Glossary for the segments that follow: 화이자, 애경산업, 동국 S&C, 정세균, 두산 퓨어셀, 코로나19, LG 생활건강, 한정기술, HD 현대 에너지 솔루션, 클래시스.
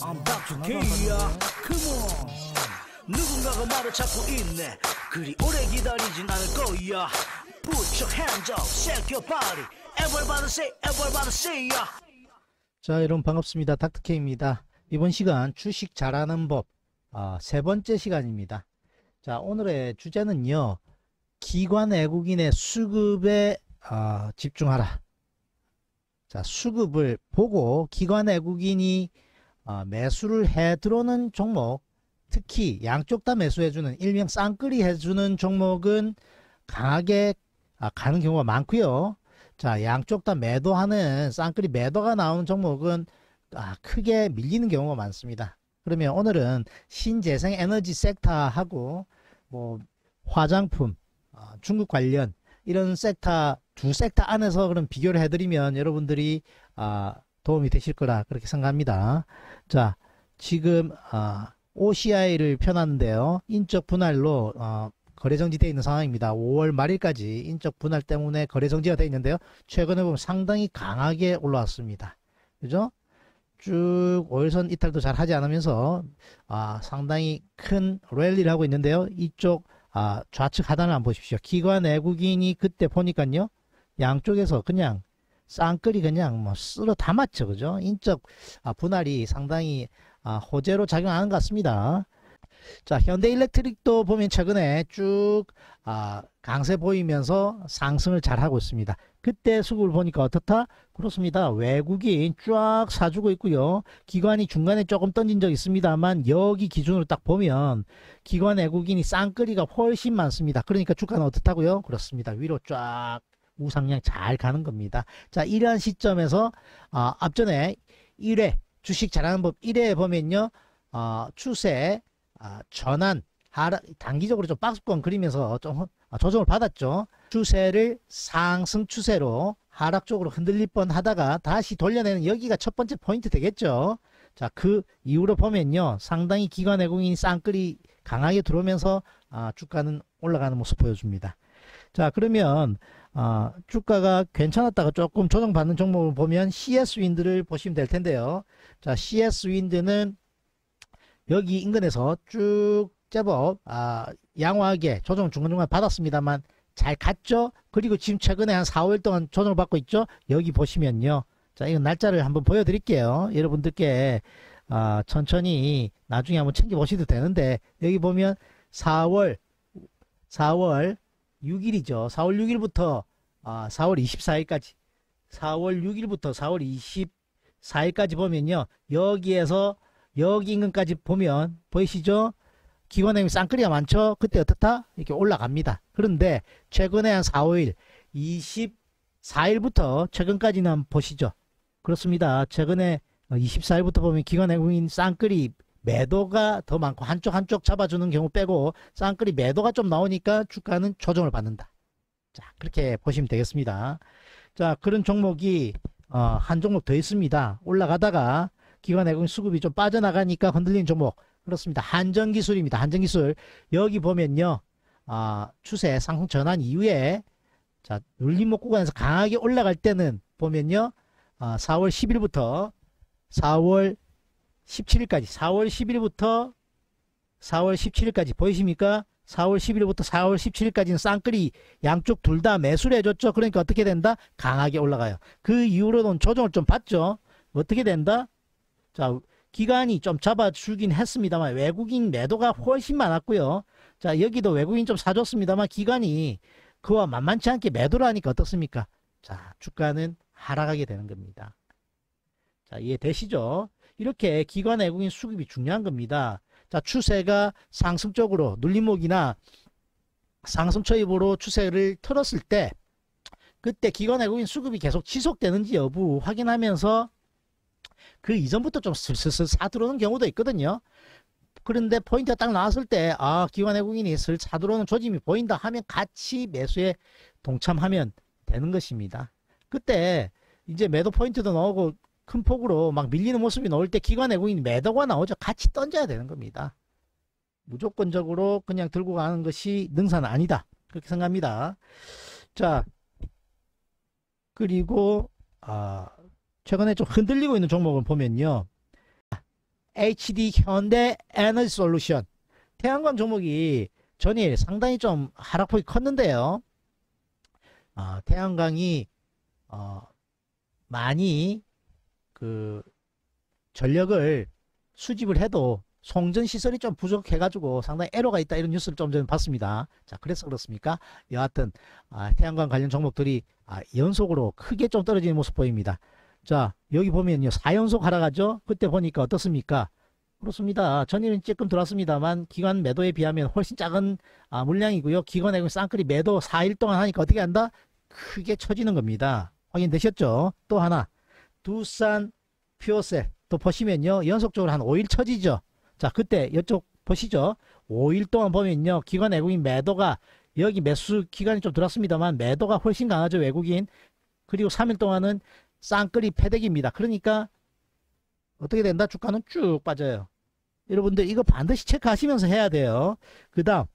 I'm back to K야. Come on. 누군가가 말을 찾고 있네. 그리 오래 기다리진 않을 거야. Put your hands up, shake your body. Everybody say, everybody say ya. 자, 여러분 반갑습니다. 닥터 K입니다. 이번 시간 주식 잘하는 법 세 번째 시간입니다. 자, 오늘의 주제는요. 기관 외국인의 수급에 집중하라. 자, 수급을 보고 기관 외국인이 매수를 해 들어오는 종목, 특히 양쪽 다 매수해주는 일명 쌍끌이 해주는 종목은 강하게 가는 경우가 많고요. 자, 양쪽 다 매도하는 쌍끌이 매도가 나오는 종목은 크게 밀리는 경우가 많습니다. 그러면 오늘은 신재생 에너지 섹터하고 뭐 화장품, 중국 관련 이런 섹터 두 섹터 안에서 그럼 비교를 해드리면 여러분들이 도움이 되실 거라 그렇게 생각합니다. 자, 지금 OCI를 펴놨는데요. 인적 분할로 거래정지되어 있는 상황입니다. 5월 말일까지 인적 분할 때문에 거래정지가 되어 있는데요. 최근에 보면 상당히 강하게 올라왔습니다. 그죠? 쭉 월선 이탈도 잘 하지 않으면서 상당히 큰 랠리를 하고 있는데요. 이쪽 좌측 하단을 한번 보십시오. 기관 외국인이 그때 보니까요. 양쪽에서 그냥 쌍끌이 그냥 뭐 쓸어 담았죠. 그죠? 인적 분할이 상당히 호재로 작용하는 것 같습니다. 자, 현대일렉트릭도 보면 최근에 쭉 강세 보이면서 상승을 잘 하고 있습니다. 그때 수급을 보니까 어떻다? 그렇습니다. 외국인 쫙 사주고 있고요. 기관이 중간에 조금 던진 적 있습니다만 여기 기준으로 딱 보면 기관 외국인이 쌍끌이가 훨씬 많습니다. 그러니까 주가는 어떻다고요? 그렇습니다. 위로 쫙 우상향 잘 가는 겁니다. 자, 이러한 시점에서 앞전에 1회 주식 잘하는 법 1회에 보면요. 추세 전환 하락, 단기적으로 좀 박스권 그리면서 좀 조정을 받았죠. 추세를 상승 추세로 하락 쪽으로 흔들릴 뻔 하다가 다시 돌려내는 여기가 첫 번째 포인트 되겠죠. 자, 그 이후로 보면요. 상당히 기관 외국인이 쌍끌이 강하게 들어오면서 주가는 올라가는 모습 보여줍니다. 자, 그러면 주가가 괜찮았다가 조금 조정받는 종목을 보면 CS 윈드를 보시면 될 텐데요. 자, CS 윈드는 여기 인근에서 쭉 제법 양호하게 조정 중간중간 받았습니다만 잘 갔죠. 그리고 지금 최근에 한 4~5일 동안 조정을 받고 있죠. 여기 보시면요. 자, 이건 날짜를 한번 보여드릴게요. 여러분들께 천천히 나중에 한번 챙겨보셔도 되는데 여기 보면 4월 6일이죠. 4월 6일부터 4월 24일까지 4월 6일부터 4월 24일까지 보면요. 여기에서 여기 인근까지 보면 보이시죠? 기관에 쌍끌이가 많죠? 그때 어떻다? 이렇게 올라갑니다. 그런데 최근에 한 4~5일 24일부터 최근까지는 한번 보시죠. 그렇습니다. 최근에 24일부터 보면 기관 외국인 쌍끌이 매도가 더 많고 한쪽 잡아주는 경우 빼고 쌍끌이 매도가 좀 나오니까 주가는 조정을 받는다. 자, 그렇게 보시면 되겠습니다. 자, 그런 종목이 한 종목 더 있습니다. 올라가다가 기관 외국인 수급이 좀 빠져나가니까 흔들린 종목. 그렇습니다. 한정기술입니다. 한정기술. 여기 보면요. 추세 상승 전환 이후에 자, 눌림목 구간에서 강하게 올라갈 때는 보면요. 4월 10일부터 4월 17일까지 4월 17일까지 보이십니까? 4월 10일부터 4월 17일까지는 쌍끌이 양쪽 둘 다 매수를 해줬죠. 그러니까 어떻게 된다? 강하게 올라가요. 그 이후로는 조정을 좀 받죠. 어떻게 된다? 자, 기관이 좀 잡아주긴 했습니다만 외국인 매도가 훨씬 많았고요. 자, 여기도 외국인 좀 사줬습니다만 기관이 그와 만만치 않게 매도를 하니까 어떻습니까? 자, 주가는 하락하게 되는 겁니다. 자, 이해되시죠? 이렇게 기관 외국인 수급이 중요한 겁니다. 자, 추세가 상승 쪽으로 눌림목이나 상승 초입으로 추세를 틀었을 때 그때 기관 외국인 수급이 계속 지속되는지 여부 확인하면서 그 이전부터 좀 슬슬 사들어오는 경우도 있거든요. 그런데 포인트가 딱 나왔을 때 기관 외국인이 슬 사들어오는 조짐이 보인다 하면 같이 매수에 동참하면 되는 것입니다. 그때 이제 매도 포인트도 나오고 큰 폭으로 막 밀리는 모습이 나올 때 기관 외국인 매도가 나오죠. 같이 던져야 되는 겁니다. 무조건적으로 그냥 들고 가는 것이 능사는 아니다. 그렇게 생각합니다. 자, 그리고 최근에 좀 흔들리고 있는 종목을 보면요. HD 현대 에너지 솔루션. 태양광 종목이 전일 상당히 좀 하락폭이 컸는데요. 태양광이 많이 그 전력을 수집을 해도 송전 시설이 좀 부족해가지고 상당히 애로가 있다, 이런 뉴스를 좀 전에 봤습니다. 자, 그래서 그렇습니까? 여하튼 태양광 관련 종목들이 연속으로 크게 좀 떨어지는 모습 보입니다. 자, 여기 보면요, 4연속 하락하죠. 그때 보니까 어떻습니까? 그렇습니다. 전일은 조금 들어왔습니다만 기관 매도에 비하면 훨씬 작은 물량이고요. 기관의 쌍끌이 매도 4일 동안 하니까 어떻게 한다? 크게 처지는 겁니다. 확인되셨죠? 또 하나, 두산 퓨어셀 또 보시면요, 연속적으로 한 5일 처지죠. 자, 그때 이쪽 보시죠. 5일 동안 보면요, 기관 외국인 매도가, 여기 매수 기간이 좀 들어왔습니다만 매도가 훨씬 강하죠, 외국인. 그리고 3일 동안은 쌍끌이 패대기입니다. 그러니까 어떻게 된다? 주가는 쭉 빠져요. 여러분들 이거 반드시 체크하시면서 해야 돼요. 그 다음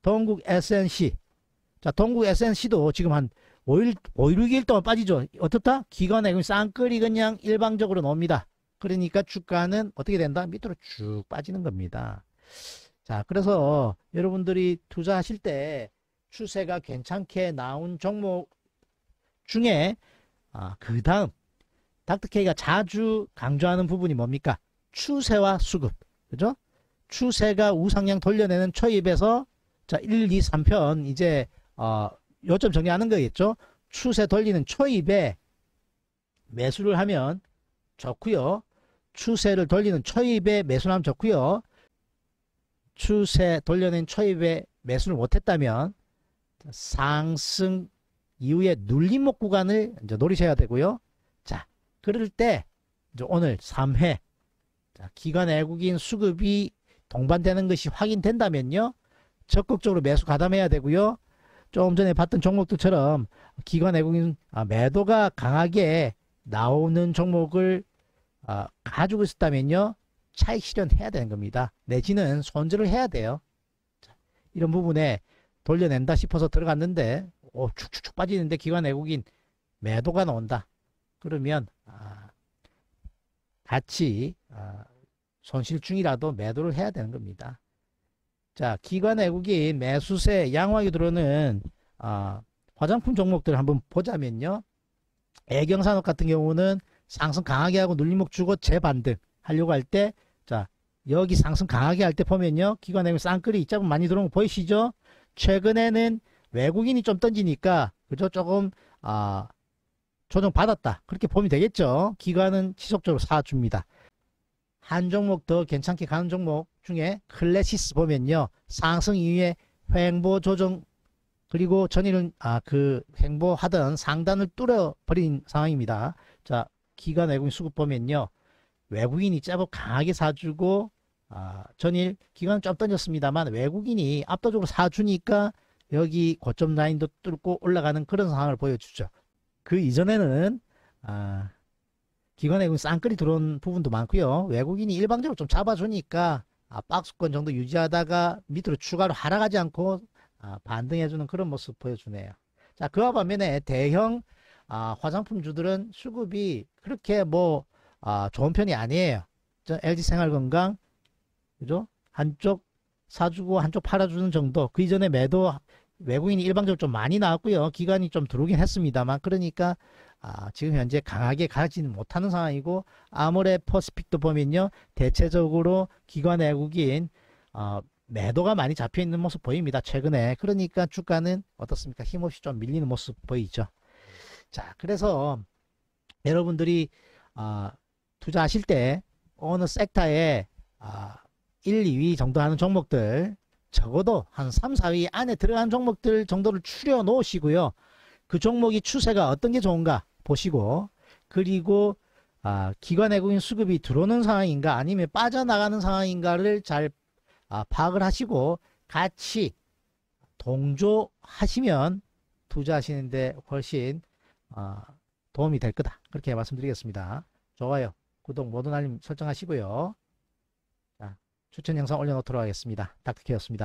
동국 S&C. 자, 동국 S&C도 지금 한 5일 6일 동안 빠지죠. 어떻다? 기관에 쌍끌이 그냥 일방적으로 나옵니다. 그러니까 주가는 어떻게 된다? 밑으로 쭉 빠지는 겁니다. 자, 그래서 여러분들이 투자하실 때 추세가 괜찮게 나온 종목 중에 그 다음 닥터케이가 자주 강조하는 부분이 뭡니까? 추세와 수급. 그죠? 추세가 우상향 돌려내는 초입에서, 자, 1, 2, 3편 이제 요점 정리하는 거겠죠. 추세 돌리는 초입에 매수를 하면 좋고요. 추세를 돌리는 초입에 매수를 하면 좋고요. 추세 돌려낸 초입에 매수를 못했다면 상승 이후에 눌림목 구간을 이제 노리셔야 되고요. 자, 그럴 때 이제 오늘 3회, 자, 기관 외국인 수급이 동반되는 것이 확인된다면요, 적극적으로 매수 가담해야 되고요. 조금 전에 봤던 종목들처럼 기관 외국인 매도가 강하게 나오는 종목을 가지고 있었다면요, 차익 실현해야 되는 겁니다. 내지는 손절을 해야 돼요. 자, 이런 부분에 돌려낸다 싶어서 들어갔는데 축축축 빠지는데 기관 외국인 매도가 나온다. 그러면 같이 손실중이라도 매도를 해야 되는 겁니다. 자, 기관 외국인 매수세 양호하게 들어오는 화장품 종목들을 한번 보자면요, 애경산업 같은 경우는 상승 강하게 하고 눌림목 주고 재반등 하려고 할 때, 자, 여기 상승 강하게 할 때 보면요, 기관 외국인 쌍끌이 입자분 많이 들어오는 거 보이시죠? 최근에는 외국인이 좀 던지니까, 그죠? 조금 조정 받았다, 그렇게 보면 되겠죠. 기관은 지속적으로 사줍니다. 한 종목 더 괜찮게 가는 종목 중에 클래시스 보면요, 상승 이후에 횡보 조정, 그리고 전일은 그 횡보하던 상단을 뚫어버린 상황입니다. 자, 기관 외국인 수급 보면요, 외국인이 제법 강하게 사주고 전일 기관은 좀 던졌습니다만 외국인이 압도적으로 사주니까 여기 고점 라인도 뚫고 올라가는 그런 상황을 보여주죠. 그 이전에는 기관에 쌍끌이 들어온 부분도 많고요. 외국인이 일방적으로 좀 잡아주니까 박스권 정도 유지하다가 밑으로 추가로 하락하지 않고 반등해주는 그런 모습 보여주네요. 자, 그와 반면에 대형 화장품주들은 수급이 그렇게 뭐 좋은 편이 아니에요. LG 생활건강, 그죠? 한쪽 사주고 한쪽 팔아주는 정도. 그 이전에 매도 외국인이 일방적으로 좀 많이 나왔고요. 기관이 좀 들어오긴 했습니다만, 그러니까 지금 현재 강하게 가지는 못하는 상황이고, 아모레 퍼시픽도 보면요, 대체적으로 기관 외국인 매도가 많이 잡혀있는 모습 보입니다, 최근에. 그러니까 주가는 어떻습니까? 힘없이 좀 밀리는 모습 보이죠. 자, 그래서 여러분들이 투자하실 때 어느 섹터에 1, 2위 정도 하는 종목들, 적어도 한 3, 4위 안에 들어간 종목들 정도를 추려 놓으시고요. 그 종목이 추세가 어떤 게 좋은가 보시고, 그리고 기관 외국인 수급이 들어오는 상황인가 아니면 빠져나가는 상황인가를 잘 파악을 하시고 같이 동조하시면 투자하시는데 훨씬 도움이 될 거다, 그렇게 말씀드리겠습니다. 좋아요, 구독, 모든 알림 설정하시고요. 추천 영상 올려놓도록 하겠습니다. 닥터케였습니다.